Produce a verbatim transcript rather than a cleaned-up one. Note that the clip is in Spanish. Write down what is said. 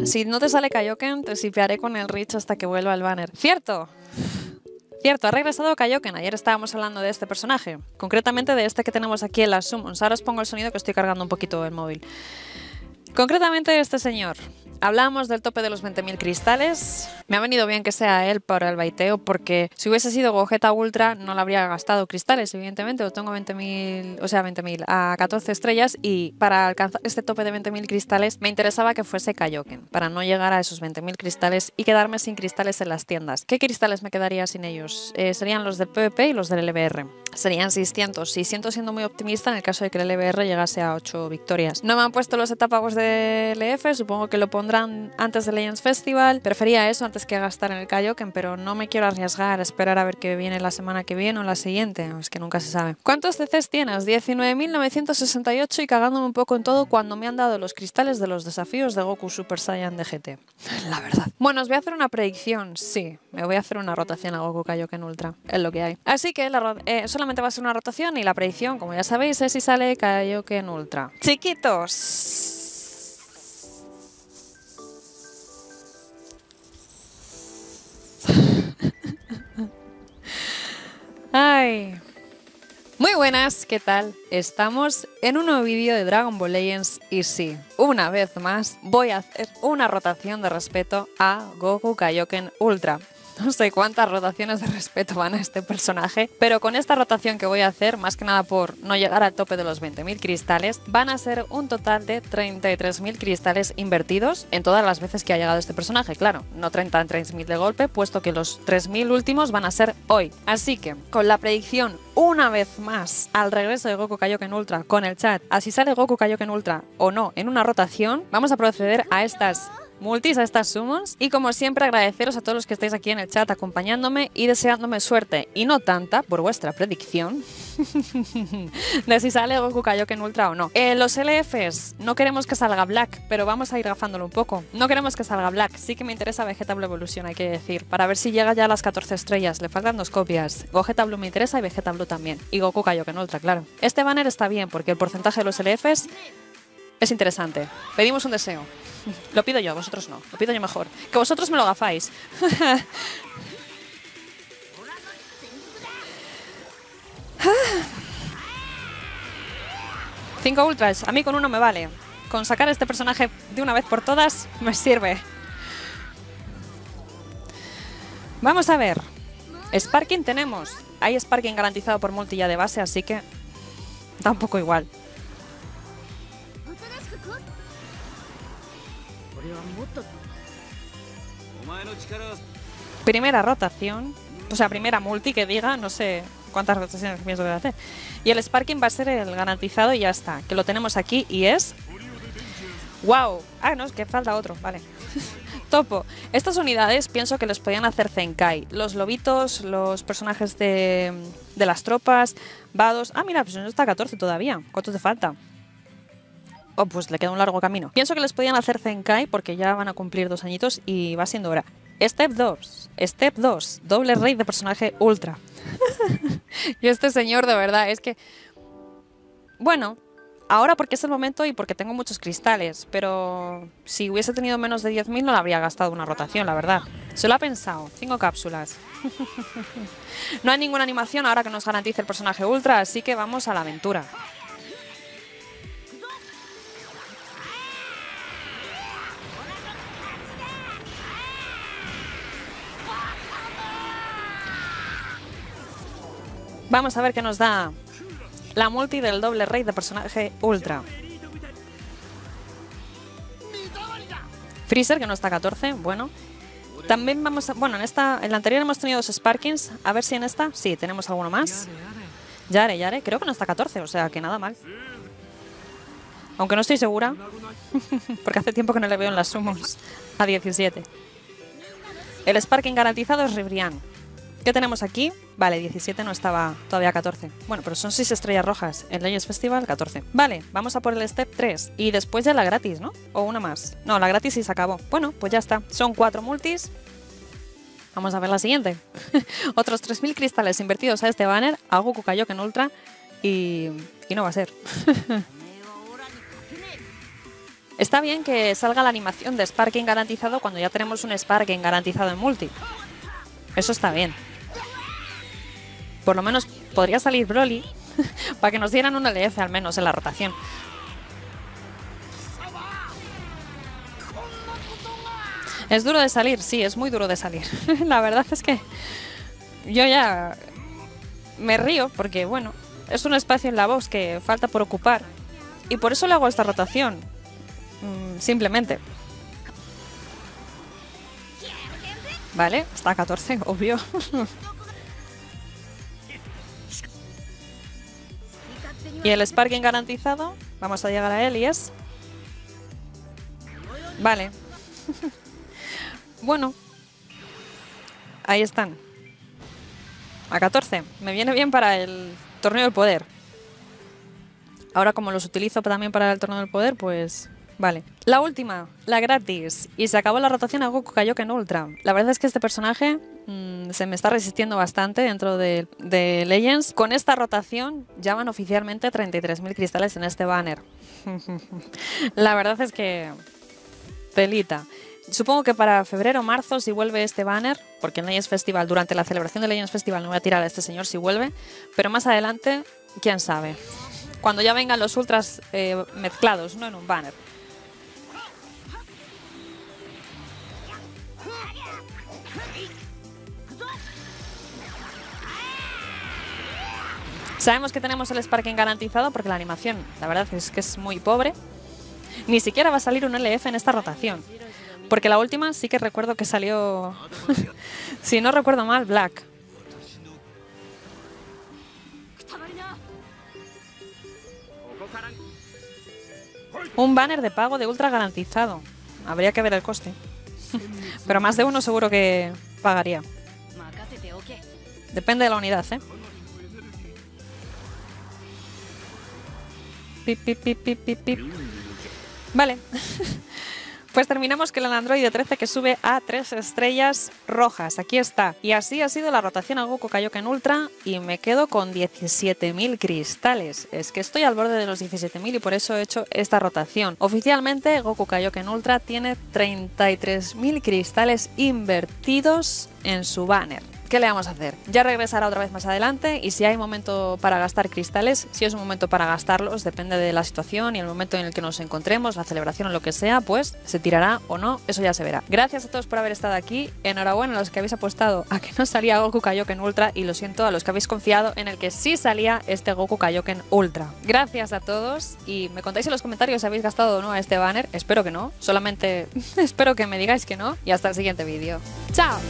banner. Si no te sale Kaioken, te sipearé con el Rich hasta que vuelva el banner. ¡Cierto! Cierto, ha regresado Kaioken. Ayer estábamos hablando de este personaje. Concretamente de este que tenemos aquí en las summons. Ahora os pongo el sonido que estoy cargando un poquito el móvil. Concretamente de este señor. Hablamos del tope de los veinte mil cristales. Me ha venido bien que sea él para el baiteo, porque si hubiese sido Gogeta Ultra no le habría gastado cristales, evidentemente. Lo tengo veinte mil, o sea, veinte mil a catorce estrellas, y para alcanzar este tope de veinte mil cristales me interesaba que fuese Kaioken, para no llegar a esos veinte mil cristales y quedarme sin cristales en las tiendas. ¿Qué cristales me quedaría sin ellos? Eh, serían los del P V P y los del L B R. Serían seiscientos, seiscientos siendo muy optimista en el caso de que el L B R llegase a ocho victorias. No me han puesto los etapagos de L F, supongo que lo pondrán antes del Legends Festival. Prefería eso antes que gastar en el Kaioken, pero no me quiero arriesgar a esperar a ver qué viene la semana que viene o la siguiente, es que nunca se sabe. ¿Cuántos C Cs tienes? diecinueve mil novecientos sesenta y ocho y cagándome un poco en todo cuando me han dado los cristales de los desafíos de Goku Super Saiyan de G T. La verdad. Bueno, os voy a hacer una predicción, sí. Me voy a hacer una rotación a Goku Kaioken Ultra, es lo que hay. Así que la eh, solamente va a ser una rotación y la predicción, como ya sabéis, es si sale Kaioken Ultra. Chiquitos. Ay. Muy buenas, ¿qué tal? Estamos en un nuevo vídeo de Dragon Ball Legends y sí, una vez más voy a hacer una rotación de respeto a Goku Kaioken Ultra. No sé cuántas rotaciones de respeto van a este personaje, pero con esta rotación que voy a hacer, más que nada por no llegar al tope de los veinte mil cristales, van a ser un total de treinta y tres mil cristales invertidos en todas las veces que ha llegado este personaje, claro, no treinta y tres mil de golpe, puesto que los tres mil últimos van a ser hoy. Así que, con la predicción una vez más al regreso de Goku Kaioken Ultra con el chat, así sale Goku Kaioken Ultra o no en una rotación, vamos a proceder a estas multis, a estas summons, y como siempre agradeceros a todos los que estáis aquí en el chat acompañándome y deseándome suerte, y no tanta, por vuestra predicción de si sale Goku Kaioken Ultra o no. Eh, los L Fs, no queremos que salga Black, pero vamos a ir gafándolo un poco. No queremos que salga Black, sí que me interesa Vegeta Blue Evolution, hay que decir, para ver si llega ya a las catorce estrellas, le faltan dos copias. Gogeta Blue me interesa y Vegeta Blue también, y Goku Kaioken Ultra, claro. Este banner está bien porque el porcentaje de los L Fs es interesante. Pedimos un deseo. Lo pido yo, vosotros no. Lo pido yo mejor. Que vosotros me lo gafáis. Cinco ultras. A mí con uno me vale. Con sacar a este personaje de una vez por todas me sirve. Vamos a ver. Sparking tenemos. Hay Sparking garantizado por multi ya de base, así que da un poco igual. Primera rotación, o sea, primera multi que diga, no sé cuántas rotaciones pienso que voy a hacer. Y el Sparking va a ser el garantizado y ya está, que lo tenemos aquí y es... ¡Wow! Ah, no, es que falta otro, vale. Topo. Estas unidades pienso que les podían hacer Zenkai. Los lobitos, los personajes de, de las tropas, Vados... Ah, mira, pues no está catorce todavía. ¿Cuánto te falta? Oh, pues le queda un largo camino. Pienso que les podían hacer Zenkai porque ya van a cumplir dos añitos y va siendo hora. Step dos. Step dos. Doble raid de personaje ultra. Y este señor, de verdad, es que... Bueno, ahora porque es el momento y porque tengo muchos cristales, pero si hubiese tenido menos de diez mil no le habría gastado una rotación, la verdad. Se lo ha pensado. Cinco cápsulas. No hay ninguna animación ahora que nos garantice el personaje ultra, así que vamos a la aventura. Vamos a ver qué nos da la multi del doble raid de personaje ultra. Freezer, que no está a catorce, bueno. También vamos a... Bueno, en esta, en la anterior hemos tenido dos Sparkings. A ver si en esta... Sí, tenemos alguno más. Yare, Yare. Creo que no está a catorce, o sea que nada mal. Aunque no estoy segura. Porque hace tiempo que no le veo en las summons. A diecisiete. El Sparking garantizado es Ribrián. ¿Qué tenemos aquí? Vale, diecisiete no estaba todavía catorce. Bueno, pero son seis estrellas rojas. En Legends Festival, catorce. Vale, vamos a por el Step tres. Y después ya la gratis, ¿no? O una más. No, la gratis sí se acabó. Bueno, pues ya está. Son cuatro multis. Vamos a ver la siguiente. Otros tres mil cristales invertidos a este banner, a Goku Kaioken Ultra. Y, y no va a ser. Está bien que salga la animación de Sparking garantizado cuando ya tenemos un Sparking garantizado en multi. Eso está bien. Por lo menos podría salir Broly para que nos dieran un L F al menos en la rotación. Es duro de salir, sí, es muy duro de salir. La verdad es que yo ya me río porque, bueno, es un espacio en la box que falta por ocupar. Y por eso le hago esta rotación. Mm, simplemente. Vale, está a catorce, obvio. Y el Sparking garantizado. Vamos a llegar a él y es... Vale. Bueno. Ahí están. A catorce. Me viene bien para el Torneo del Poder. Ahora como los utilizo también para el Torneo del Poder, pues... Vale. La última. La gratis. Y se acabó la rotación a Goku Kaioken Ultra. La verdad es que este personaje... se me está resistiendo bastante dentro de, de Legends. Con esta rotación ya van oficialmente treinta y tres mil cristales en este banner. La verdad es que... pelita. Supongo que para febrero o marzo, si vuelve este banner, porque en Legends Festival, durante la celebración de Legends Festival, no voy a tirar a este señor si vuelve, pero más adelante, quién sabe. Cuando ya vengan los ultras eh, mezclados, no en un banner. Sabemos que tenemos el Sparking garantizado porque la animación, la verdad es que es muy pobre. Ni siquiera va a salir un L F en esta rotación. Porque la última sí que recuerdo que salió, si no recuerdo mal, Black. Un banner de pago de ultra garantizado. Habría que ver el coste. Pero más de uno seguro que pagaría. Depende de la unidad, ¿eh? Pip, pip, pip, pip, pip. Vale. Pues terminamos con el androide trece que sube a tres estrellas rojas. Aquí está. Y así ha sido la rotación a Goku Kaioken Ultra y me quedo con diecisiete mil cristales. Es que estoy al borde de los diecisiete mil y por eso he hecho esta rotación. Oficialmente Goku Kaioken Ultra tiene treinta y tres mil cristales invertidos en su banner. ¿Qué le vamos a hacer? Ya regresará otra vez más adelante y si hay momento para gastar cristales, si es un momento para gastarlos, depende de la situación y el momento en el que nos encontremos, la celebración o lo que sea, pues se tirará o no, eso ya se verá. Gracias a todos por haber estado aquí, enhorabuena a los que habéis apostado a que no salía Goku Kaioken Ultra y lo siento a los que habéis confiado en el que sí salía este Goku Kaioken Ultra. Gracias a todos y me contáis en los comentarios si habéis gastado o no a este banner, espero que no, solamente espero que me digáis que no y hasta el siguiente vídeo. ¡Chao!